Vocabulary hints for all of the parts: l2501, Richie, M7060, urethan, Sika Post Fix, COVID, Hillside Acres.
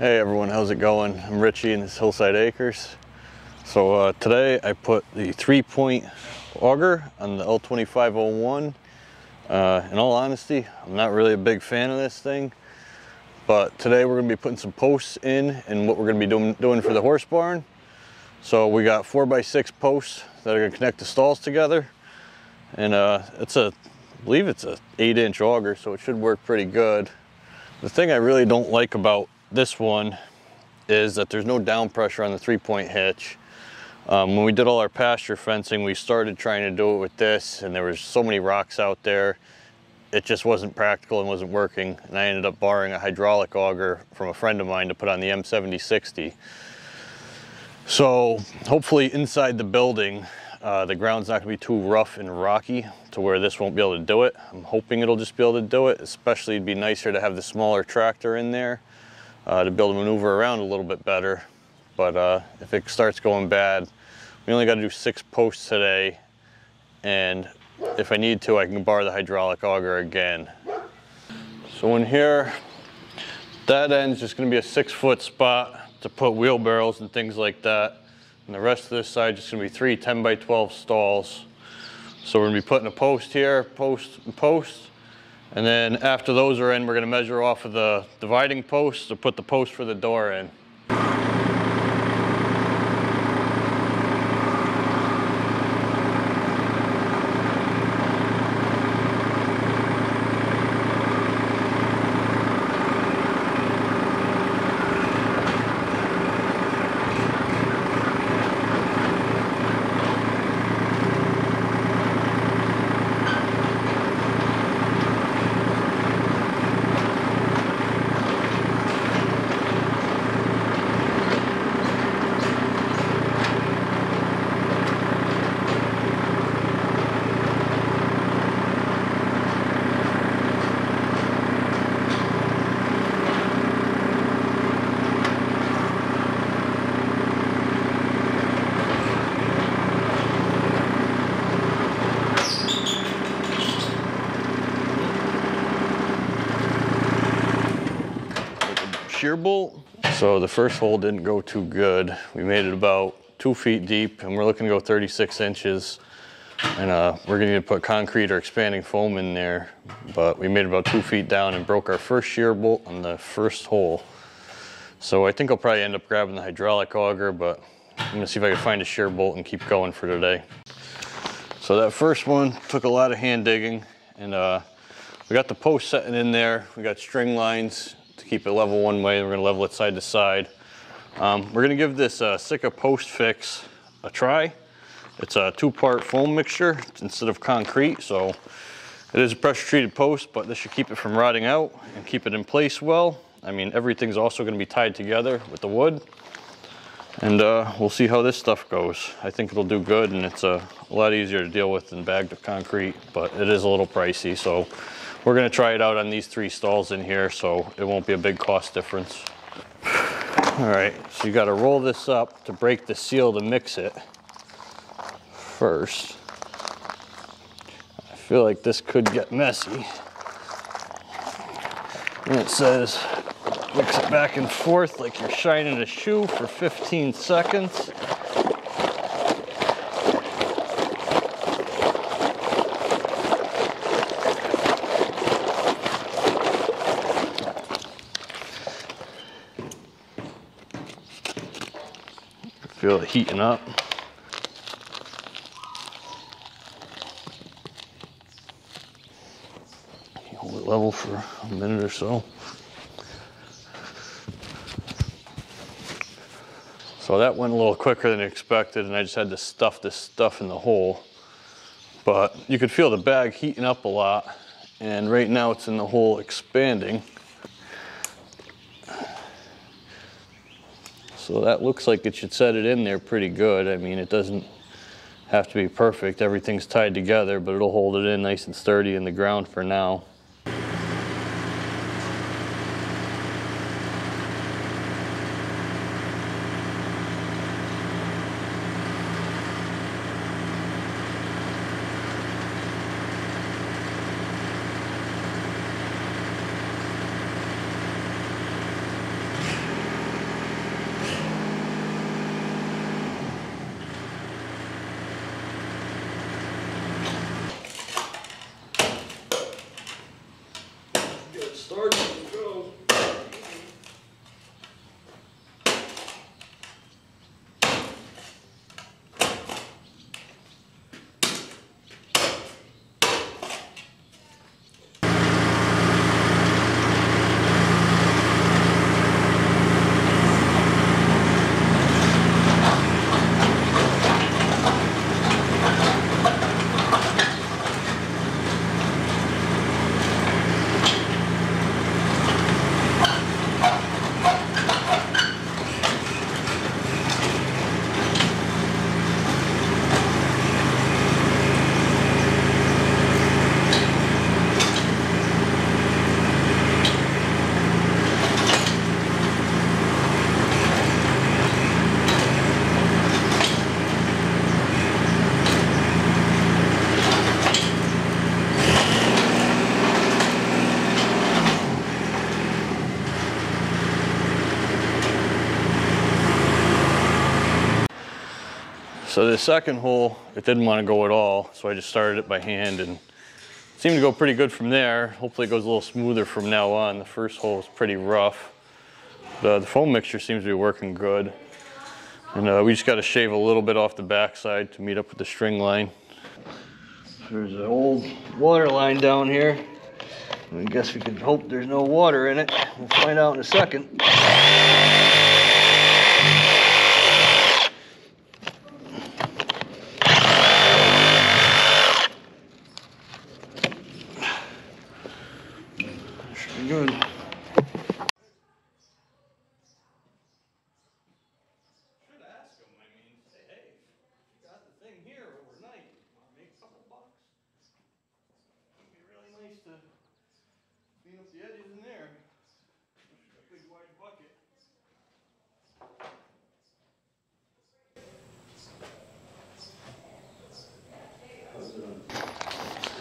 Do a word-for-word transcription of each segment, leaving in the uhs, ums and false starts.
Hey everyone, how's it going? I'm Richie and this is Hillside Acres. So uh, today I put the three-point auger on the L twenty-five oh one. Uh, in all honesty, I'm not really a big fan of this thing, but today we're gonna be putting some posts in and what we're gonna be doing, doing for the horse barn. So we got four by six posts that are gonna connect the stalls together. And uh, it's a, I believe it's a eight inch auger, so it should work pretty good. The thing I really don't like about this one is that there's no down pressure on the three-point hitch. Um, when we did all our pasture fencing, we started trying to do it with this, and there was so many rocks out there. It just wasn't practical and wasn't working, and I ended up borrowing a hydraulic auger from a friend of mine to put on the M seventy sixty. So hopefully inside the building, uh, the ground's not gonna be too rough and rocky to where this won't be able to do it. I'm hoping it'll just be able to do it, especially it'd be nicer to have the smaller tractor in there. Uh, to be able to maneuver around a little bit better. But uh, if it starts going bad, we only got to do six posts today, and if I need to, I can borrow the hydraulic auger again. So in here, that end's just going to be a six foot spot to put wheelbarrows and things like that, and the rest of this side just going to be three ten by twelve stalls. So we're going to be putting a post here, post and post. And then after those are in, we're gonna measure off of the dividing posts to put the post for the door in. Shear bolt. So the first hole didn't go too good. We made it about two feet deep, and we're looking to go thirty-six inches. And uh, we're gonna need to put concrete or expanding foam in there. But we made it about two feet down and broke our first shear bolt on the first hole. So I think I'll probably end up grabbing the hydraulic auger, but I'm gonna see if I can find a shear bolt and keep going for today. So that first one took a lot of hand digging, and uh, we got the post setting in there. We got string lines to keep it level one way. We're gonna level it side to side. Um, we're gonna give this uh, Sika Post Fix a try. It's a two-part foam mixture instead of concrete, so it is a pressure-treated post, but this should keep it from rotting out and keep it in place well. I mean, everything's also gonna be tied together with the wood, and uh, we'll see how this stuff goes. I think it'll do good, and it's uh, a lot easier to deal with than bagged of concrete, but it is a little pricey, so we're gonna try it out on these three stalls in here, so it won't be a big cost difference. All right, so you gotta roll this up to break the seal to mix it first. I feel like this could get messy. And it says, mix it back and forth like you're shining a shoe for fifteen seconds. Feel it heating up. Hold it level for a minute or so. So that went a little quicker than expected, and I just had to stuff this stuff in the hole. But you could feel the bag heating up a lot, and right now it's in the hole expanding. So that looks like it should set it in there pretty good. I mean, it doesn't have to be perfect. Everything's tied together, but it'll hold it in nice and sturdy in the ground for now. So the second hole, it didn't want to go at all, so I just started it by hand, and it seemed to go pretty good from there. Hopefully it goes a little smoother from now on. The first hole was pretty rough. The, the foam mixture seems to be working good. And uh, we just got to shave a little bit off the backside to meet up with the string line. There's an old water line down here. I guess we can hope there's no water in it. We'll find out in a second.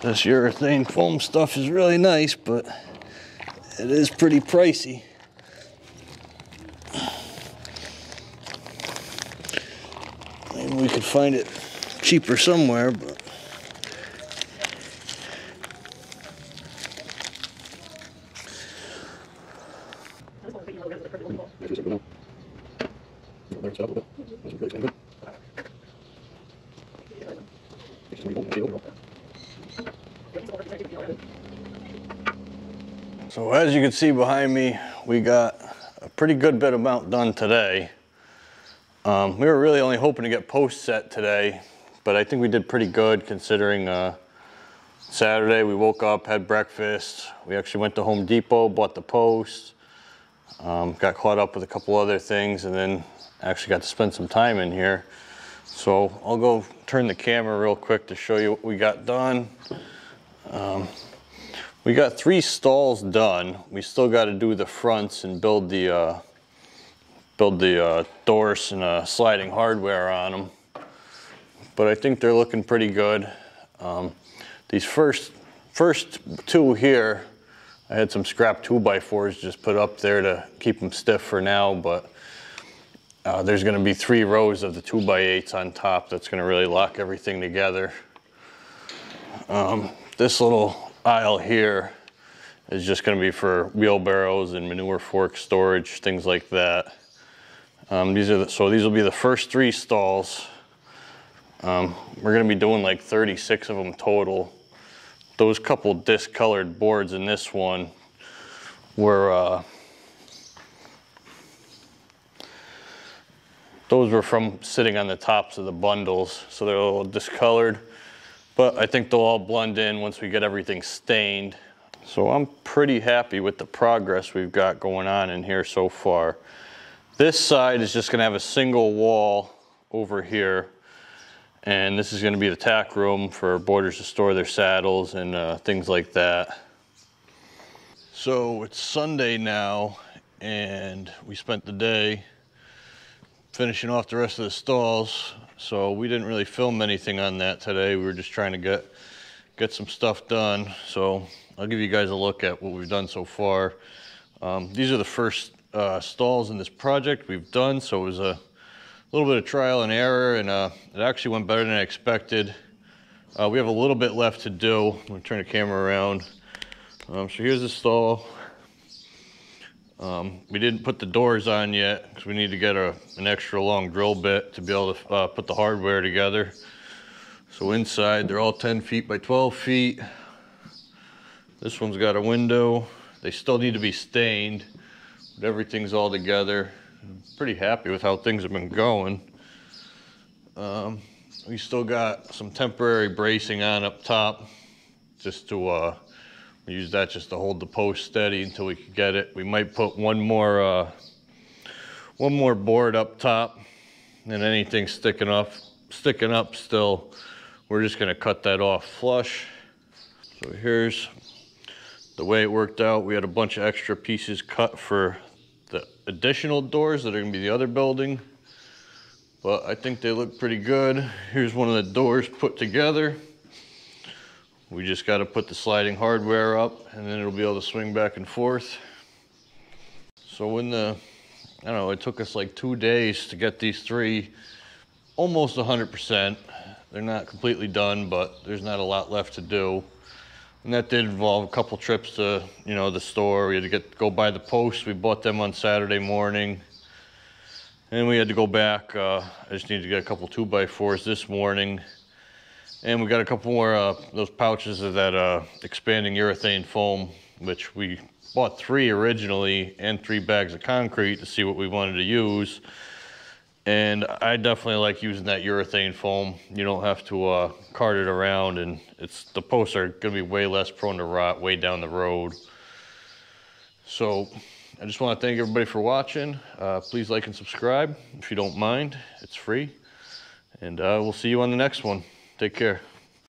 This urethane foam stuff is really nice, but it is pretty pricey. Maybe we could find it cheaper somewhere, but so as you can see behind me, we got a pretty good bit amount done today. Um, we were really only hoping to get posts set today, but I think we did pretty good considering uh, Saturday we woke up, had breakfast. We actually went to Home Depot, bought the post, um, got caught up with a couple other things, and then actually got to spend some time in here. So I'll go turn the camera real quick to show you what we got done. Um, We got three stalls done. We still got to do the fronts and build the uh, build the uh, doors and uh, sliding hardware on them. But I think they're looking pretty good. Um, these first first two here, I had some scrap two by fours just put up there to keep them stiff for now. But uh, there's going to be three rows of the two by eights on top. That's going to really lock everything together. Um, this little aisle here is just going to be for wheelbarrows and manure fork storage, things like that. Um, these are the, so these will be the first three stalls. Um, we're going to be doing like thirty-six of them total. Those couple discolored boards in this one were uh, those were from sitting on the tops of the bundles, so they're a little discolored. But I think they'll all blend in once we get everything stained. So I'm pretty happy with the progress we've got going on in here so far. This side is just gonna have a single wall over here. And this is gonna be the tack room for boarders to store their saddles and uh, things like that. So it's Sunday now, and we spent the day finishing off the rest of the stalls. So we didn't really film anything on that today. We were just trying to get get some stuff done. So I'll give you guys a look at what we've done so far. Um, these are the first uh, stalls in this project we've done. So it was a little bit of trial and error, and uh, it actually went better than I expected. Uh, we have a little bit left to do. I'm gonna turn the camera around. Um, so here's the stall. Um, we didn't put the doors on yet because we need to get a, an extra long drill bit to be able to uh, put the hardware together. So inside, they're all ten feet by twelve feet. This one's got a window. They still need to be stained, but everything's all together. I'm pretty happy with how things have been going. Um, we still got some temporary bracing on up top just to uh, we use that just to hold the post steady until we can get it. We might put one more uh, one more board up top, and anything sticking up, sticking up still, we're just gonna cut that off flush. So here's the way it worked out. We had a bunch of extra pieces cut for the additional doors that are gonna be the other building, but I think they look pretty good. Here's one of the doors put together. We just got to put the sliding hardware up, and then it'll be able to swing back and forth. So when the, I don't know, it took us like two days to get these three almost one hundred percent. They're not completely done, but there's not a lot left to do. And that did involve a couple trips to, you know, the store. We had to get go buy the posts. We bought them on Saturday morning. And we had to go back. Uh, I just needed to get a couple two by fours this morning. And we got a couple more, uh, those pouches of that uh, expanding urethane foam, which we bought three originally and three bags of concrete to see what we wanted to use. And I definitely like using that urethane foam. You don't have to uh, cart it around, and it's the posts are gonna be way less prone to rot way down the road. So I just wanna thank everybody for watching. Uh, please like and subscribe if you don't mind. It's free. And uh, we'll see you on the next one. Take care.